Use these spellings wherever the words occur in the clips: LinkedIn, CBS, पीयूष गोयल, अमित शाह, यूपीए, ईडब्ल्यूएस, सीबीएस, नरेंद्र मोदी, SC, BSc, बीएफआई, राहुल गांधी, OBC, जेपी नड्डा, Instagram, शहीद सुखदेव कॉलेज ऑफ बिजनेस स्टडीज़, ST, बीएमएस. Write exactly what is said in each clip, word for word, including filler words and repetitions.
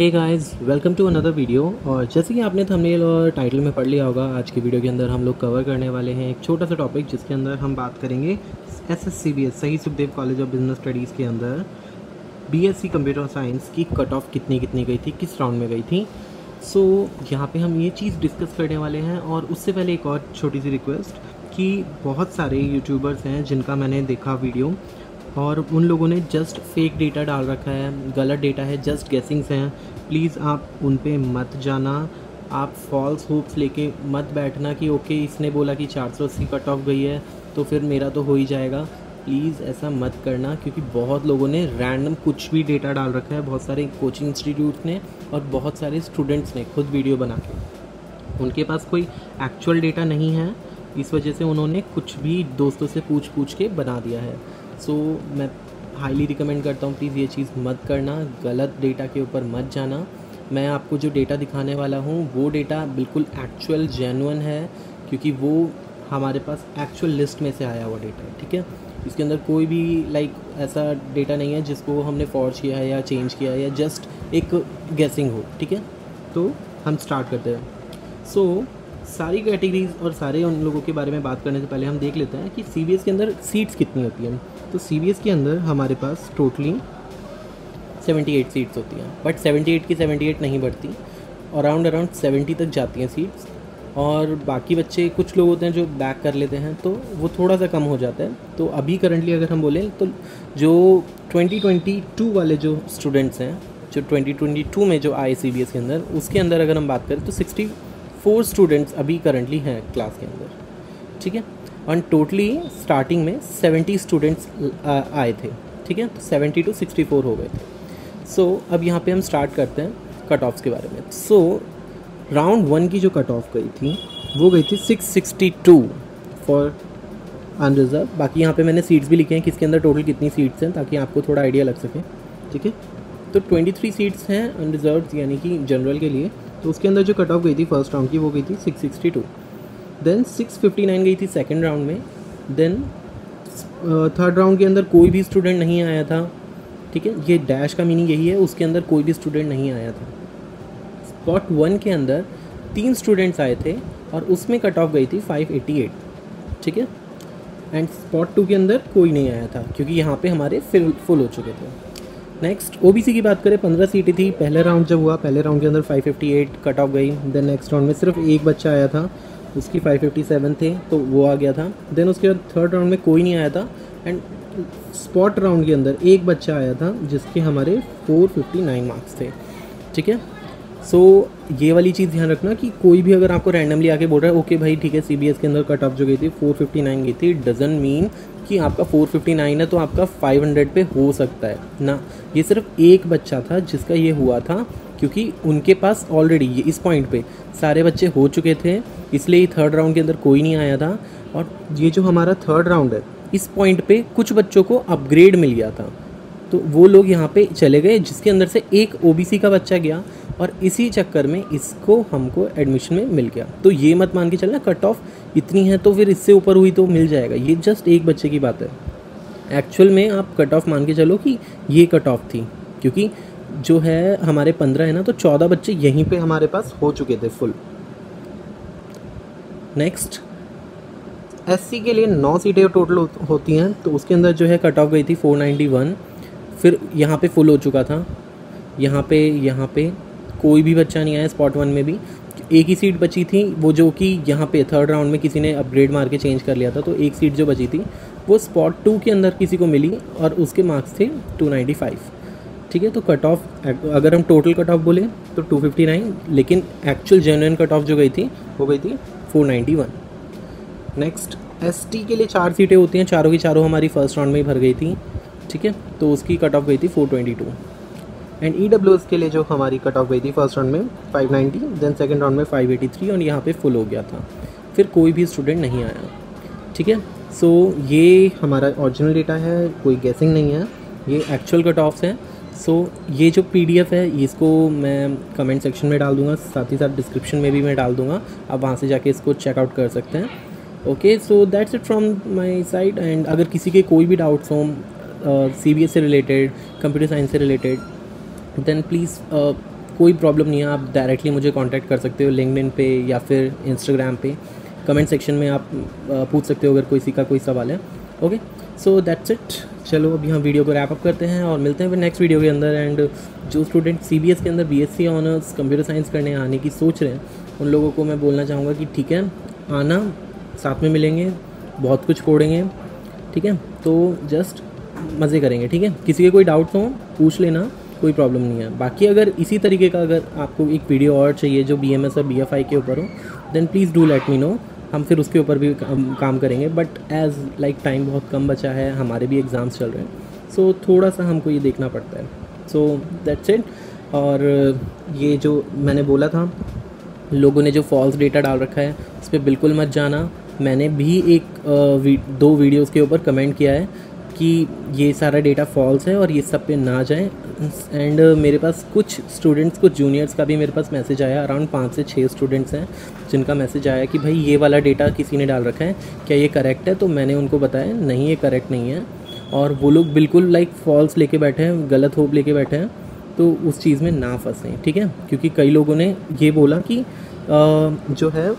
Hey guys, welcome to another video. और जैसे कि आपने थंबनेल और टाइटल में पढ़ लिया होगा, आज की वीडियो के अंदर हम लोग कवर करने वाले हैं एक छोटा सा टॉपिक जिसके अंदर हम बात करेंगे S S C B S शहीद सुखदेव कॉलेज ऑफ बिजनेस स्टडीज़ के अंदर बीएससी कंप्यूटर साइंस की कट ऑफ कितनी कितनी गई थी, किस राउंड में गई थी। सो so, यहाँ पे हम ये चीज़ डिस्कस करने वाले हैं। और उससे पहले एक और छोटी सी रिक्वेस्ट कि बहुत सारे यूट्यूबर्स हैं जिनका मैंने देखा वीडियो, और उन लोगों ने जस्ट फेक डेटा डाल रखा है, गलत डेटा है, जस्ट गेसिंग्स हैं। प्लीज़ आप उन पे मत जाना, आप फॉल्स होप्स लेके मत बैठना कि ओके इसने बोला कि चार सौ अस्सी कट ऑफ गई है तो फिर मेरा तो हो ही जाएगा। प्लीज़ ऐसा मत करना, क्योंकि बहुत लोगों ने रैंडम कुछ भी डेटा डाल रखा है, बहुत सारे कोचिंग इंस्टीट्यूट ने और बहुत सारे स्टूडेंट्स ने खुद वीडियो बना के। उनके पास कोई एक्चुअल डेटा नहीं है, इस वजह से उन्होंने कुछ भी दोस्तों से पूछ पूछ के बना दिया है। सो so, मैं हाईली रिकमेंड करता हूँ, प्लीज़ ये चीज़ मत करना, गलत डेटा के ऊपर मत जाना। मैं आपको जो डेटा दिखाने वाला हूँ वो डेटा बिल्कुल एक्चुअल जेन्युइन है, क्योंकि वो हमारे पास एक्चुअल लिस्ट में से आया हुआ डेटा है। ठीक है, इसके अंदर कोई भी लाइक ऐसा डेटा नहीं है जिसको हमने फॉर्ज किया है या चेंज किया है या जस्ट एक गेसिंग हो। ठीक है, तो हम स्टार्ट करते हैं। सो so, सारी कैटेगरीज़ और सारे उन लोगों के बारे में बात करने से पहले हम देख लेते हैं कि सीबीएस के अंदर सीट्स कितनी होती हैं। तो सीबीएस के अंदर हमारे पास टोटली अठहत्तर सीट्स होती हैं, बट अठहत्तर की अठहत्तर नहीं बढ़ती, अराउंड अराउंड सत्तर तक जाती हैं सीट्स। और बाकी बच्चे कुछ लोग होते हैं जो बैक कर लेते हैं, तो वो थोड़ा सा कम हो जाता है। तो अभी करंटली अगर हम बोलें तो जो ट्वेंटी ट्वेंटी टू वाले जो स्टूडेंट्स हैं, जो ट्वेंटी ट्वेंटी टू में जो आए सीबीएस के अंदर, उसके अंदर अगर हम बात करें तो सिक्सटी फोर स्टूडेंट्स अभी करंटली हैं क्लास के अंदर। ठीक है, और टोटली स्टार्टिंग में सत्तर स्टूडेंट्स आए थे। ठीक है, तो सत्तर टू चौंसठ हो गए थे। सो so, अब यहाँ पे हम स्टार्ट करते हैं कट ऑफ्स के बारे में। सो राउंड वन की जो कट ऑफ गई थी वो गई थी छह सौ बासठ फॉर अनरिजर्व। बाकी यहाँ पे मैंने सीट्स भी लिखे हैं किसके अंदर टोटल कितनी सीट्स हैं, ताकि आपको थोड़ा आइडिया लग सके। ठीक है, तो तेईस सीट्स हैं अनरिजर्व यानी कि जनरल के लिए। तो उसके अंदर जो कट ऑफ गई थी फर्स्ट राउंड की वो गई थी छह सौ बासठ, देन छह सौ उनसठ गई थी सेकंड राउंड में, देन थर्ड राउंड के अंदर कोई भी स्टूडेंट नहीं आया था। ठीक है, ये डैश का मीनिंग यही है, उसके अंदर कोई भी स्टूडेंट नहीं आया था। स्पॉट वन के अंदर तीन स्टूडेंट्स आए थे और उसमें कट ऑफ गई थी पाँच सौ अठासी। ठीक है, एंड स्पॉट टू के अंदर कोई नहीं आया था क्योंकि यहाँ पे हमारे फिल फुल हो चुके थे। नेक्स्ट ओबीसी की बात करें, पंद्रह सीटें थी पहला राउंड जब हुआ, पहले राउंड के अंदर पाँच सौ अट्ठावन कट ऑफ गई। देन नेक्स्ट राउंड में सिर्फ एक बच्चा आया था, उसकी पाँच सौ सत्तावन थे तो वो आ गया था। देन उसके बाद थर्ड राउंड में कोई नहीं आया था, एंड स्पॉट राउंड के अंदर एक बच्चा आया था जिसके हमारे चार सौ उनसठ मार्क्स थे। ठीक है, सो ये वाली चीज़ ध्यान रखना कि कोई भी अगर आपको रैंडमली आके बोल रहा है ओके भाई ठीक है सीबीएस के अंदर कट ऑफ जो गई थी चार सौ उनसठ गई थी, डजंट मीन कि आपका चार सौ उनसठ है तो आपका पाँच सौ पे हो सकता है ना। ये सिर्फ एक बच्चा था जिसका ये हुआ था, क्योंकि उनके पास ऑलरेडी ये इस पॉइंट पे सारे बच्चे हो चुके थे, इसलिए थर्ड राउंड के अंदर कोई नहीं आया था। और ये जो हमारा थर्ड राउंड है इस पॉइंट पे कुछ बच्चों को अपग्रेड मिल गया था, तो वो लोग यहाँ पे चले गए, जिसके अंदर से एक ओबीसी का बच्चा गया और इसी चक्कर में इसको हमको एडमिशन में मिल गया। तो ये मत मान के चलना कट ऑफ इतनी है तो फिर इससे ऊपर हुई तो मिल जाएगा, ये जस्ट एक बच्चे की बात है। एक्चुअल में आप कट ऑफ मान के चलो कि ये कट ऑफ थी, क्योंकि जो है हमारे पंद्रह है ना, तो चौदह बच्चे यहीं पे हमारे पास हो चुके थे फुल। नेक्स्ट एससी के लिए नौ सीटें टोटल होती हैं, तो उसके अंदर जो है कट ऑफ गई थी चार सौ इक्यानवे। फिर यहाँ पे फुल हो चुका था, यहाँ पे यहाँ पे कोई भी बच्चा नहीं आया। स्पॉट वन में भी एक ही सीट बची थी, वो जो कि यहाँ पे थर्ड राउंड में किसी ने अपग्रेड मार के चेंज कर लिया था, तो एक सीट जो बची थी वो स्पॉट टू के अंदर किसी को मिली और उसके मार्क्स थे दो सौ पचानवे। ठीक है, तो कट ऑफ अगर हम टोटल कट ऑफ बोले तो दो सौ उनसठ, लेकिन एक्चुअल जेन्युइन कट ऑफ जो गई थी वो गई थी चार सौ इक्यानवे। नेक्स्ट एसटी के लिए चार सीटें होती हैं, चारों की चारों हमारी फर्स्ट राउंड में ही भर गई थी। ठीक है, तो उसकी कट ऑफ गई थी चार सौ बाईस। एंड ईडब्ल्यूएस के लिए जो हमारी कट ऑफ गई थी फर्स्ट राउंड में पाँच सौ नब्बे, देन सेकंड राउंड में पाँच सौ तिरासी, और यहाँ पे फुल हो गया था, फिर कोई भी स्टूडेंट नहीं आया। ठीक है, सो ये हमारा ओरिजिनल डेटा है, कोई गेसिंग नहीं है, ये एक्चुअल कट ऑफ्स हैं। सो ये जो पीडीएफ है इसको मैं कमेंट सेक्शन में डाल दूँगा, साथ ही साथ डिस्क्रिप्शन में भी मैं डाल दूँगा, आप वहाँ से जाके इसको चेकआउट कर सकते हैं। Okay, so that's it from my side. And अगर किसी के कोई भी डाउट्स हों सीबीएस से रिलेटेड, कंप्यूटर साइंस से रिलेटेड, देन प्लीज़ कोई प्रॉब्लम नहीं है, आप डायरेक्टली मुझे कांटेक्ट कर सकते हो लिंक्डइन पे या फिर इंस्टाग्राम पे, कमेंट सेक्शन में आप पूछ सकते हो अगर कोई किसी का कोई सवाल है। Okay, so that's it. चलो अभी हम वीडियो को रैप अप करते हैं और मिलते हैं फिर नेक्स्ट वीडियो के अंदर। एंड जो स्टूडेंट सीबीएस के अंदर बीएससी ऑनर्स कंप्यूटर साइंस करने आने की सोच रहे हैं, उन लोगों को मैं बोलना चाहूँगा कि ठीक है आना, साथ में मिलेंगे, बहुत कुछ पढ़ेंगे, ठीक है, तो जस्ट मज़े करेंगे, ठीक है। किसी के कोई डाउट्स हो पूछ लेना, कोई प्रॉब्लम नहीं है। बाकी अगर इसी तरीके का अगर आपको एक वीडियो और चाहिए जो बीएमएस और बीएफआई के ऊपर हो, then please do let me know, हम फिर उसके ऊपर भी काम करेंगे। बट एज़ लाइक टाइम बहुत कम बचा है, हमारे भी एग्ज़ाम्स चल रहे हैं, सो so, थोड़ा सा हमको ये देखना पड़ता है। So that's it. और ये जो मैंने बोला था लोगों ने जो फॉल्स डेटा डाल रखा है उस पर बिल्कुल मत जाना। मैंने भी एक वी, दो वीडियोस के ऊपर कमेंट किया है कि ये सारा डेटा फॉल्स है और ये सब पे ना जाए। एंड मेरे पास कुछ स्टूडेंट्स, कुछ जूनियर्स का भी मेरे पास मैसेज आया, अराउंड पाँच से छः स्टूडेंट्स हैं जिनका मैसेज आया कि भाई ये वाला डेटा किसी ने डाल रखा है, क्या ये करेक्ट है? तो मैंने उनको बताया नहीं ये करेक्ट नहीं है, और वो लोग बिल्कुल लाइक फॉल्स लेके बैठे हैं, गलत होप लेके बैठे हैं, तो उस चीज़ में ना फंसें, ठीक है। क्योंकि कई लोगों ने ये बोला कि आ, जो है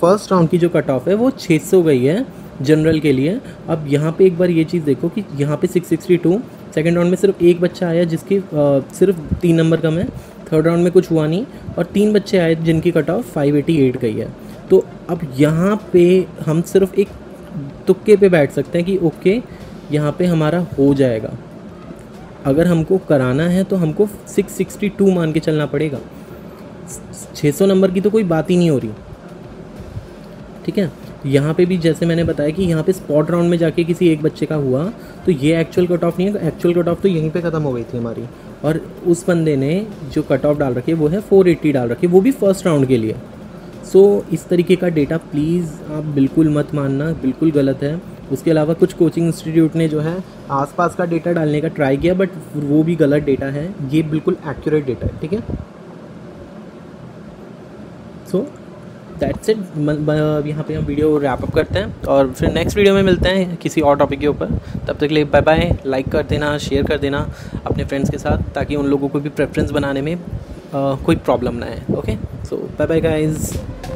फर्स्ट राउंड की जो कट ऑफ है वो छह सौ गई है जनरल के लिए। अब यहाँ पे एक बार ये चीज़ देखो कि यहाँ पे six sixty two, second round में सिर्फ एक बच्चा आया जिसकी आ, सिर्फ तीन नंबर कम है, थर्ड राउंड में कुछ हुआ नहीं, और तीन बच्चे आए जिनकी cut off five eighty eight गई है। तो अब यहाँ पे हम सिर्फ एक तुक्के पे बैठ सकते हैं कि ओके यहाँ पे हमारा हो जाएगा। अगर हमको कराना है तो हमको सिक्स सिक्सटी टू मान के चलना पड़ेगा, छह सौ नंबर की तो कोई बात ही नहीं हो रही, ठीक है। यहाँ पे भी जैसे मैंने बताया कि यहाँ पे स्पॉट राउंड में जाके किसी एक बच्चे का हुआ, तो ये एक्चुअल कट ऑफ नहीं है, एक्चुअल कट ऑफ तो यहीं पे ख़त्म हो गई थी हमारी, और उस बंदे ने जो कट ऑफ डाल रखी है वो है फोर एटी डाल रखी है, वो भी फर्स्ट राउंड के लिए। सो इस तरीके का डेटा प्लीज़ आप बिल्कुल मत मानना, बिल्कुल गलत है। उसके अलावा कुछ कोचिंग इंस्टीट्यूट ने जो है आसपास का डेटा डालने का ट्राई किया, बट वो भी गलत डेटा है, ये बिल्कुल एक्यूरेट डेटा है, ठीक है। So that's it. यहाँ पे हम वीडियो रैप अप करते हैं और फिर नेक्स्ट वीडियो में मिलते हैं किसी और टॉपिक के ऊपर। तब तक के लिए बाय बाय। लाइक कर देना, शेयर कर देना अपने फ्रेंड्स के साथ, ताकि उन लोगों को भी प्रेफरेंस बनाने में आ, कोई प्रॉब्लम ना आए। Okay, so bye bye guys.